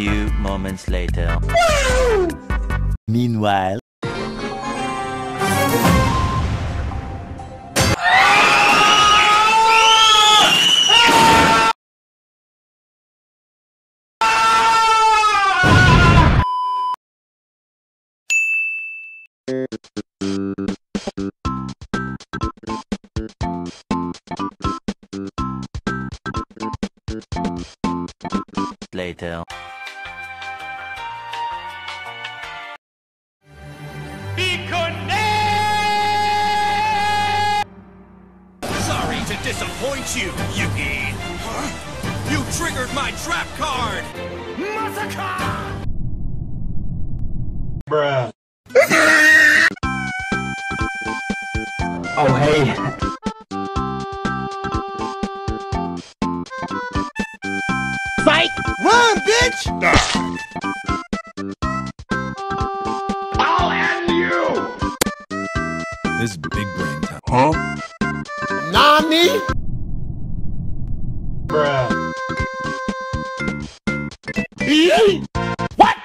few moments later. Meanwhile. Later. Be connected! Sorry to disappoint you, Yuki. Huh? You triggered my trap card. MASAKA! Bruh. Oh, hey. Run, bitch! I'll end you! This is big brain time. Huh? Nani? Bruh. Yay! What?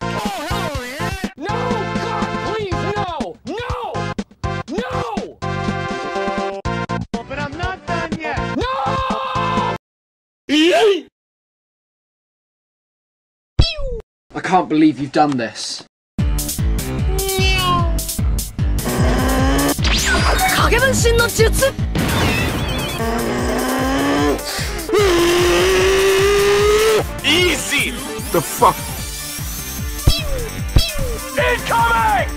Oh, hell yeah! No! God, please, no! No! No! Oh, but I'm not done yet! No! Yay! I can't believe you've done this. Easy! The fuck? INCOMING!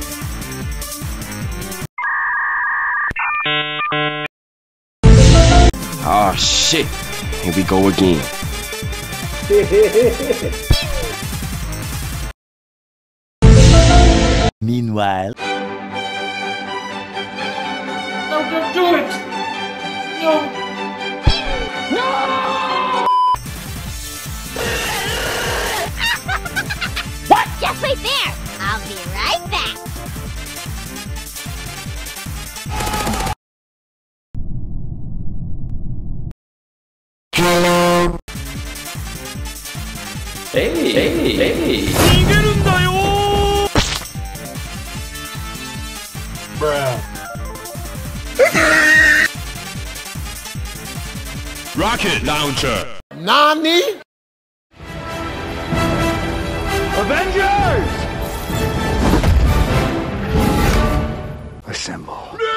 Ah, shit. Here we go again. Meanwhile... No, don't do it! No! No! What? Just wait there! I'll be right back! Hello! Hey! Hey! Hey! Hey! Rocket launcher. Nani? Avengers! Assemble. No!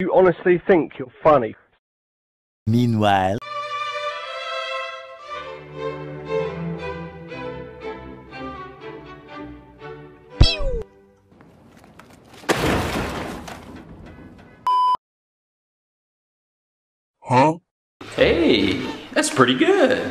You honestly think you're funny. Meanwhile... Huh? Hey, that's pretty good.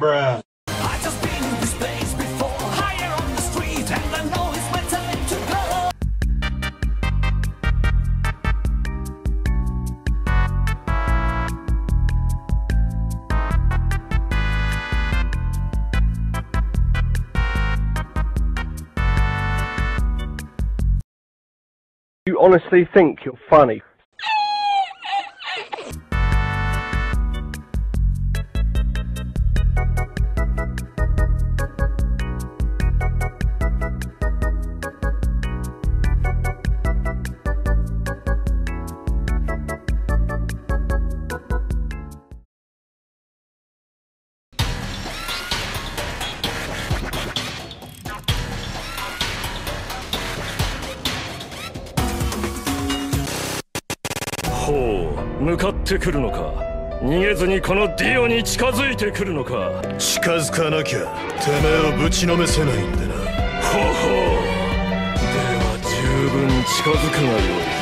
Bruh. I just been in this place before, higher on the street, and I know it's my time to go. You honestly think you're funny?向かってくるのか、逃げずにこのディオに近づいてくるのか。近づかなきゃてめえをぶちのめせないんでな。ほほう、では十分近づくがよい。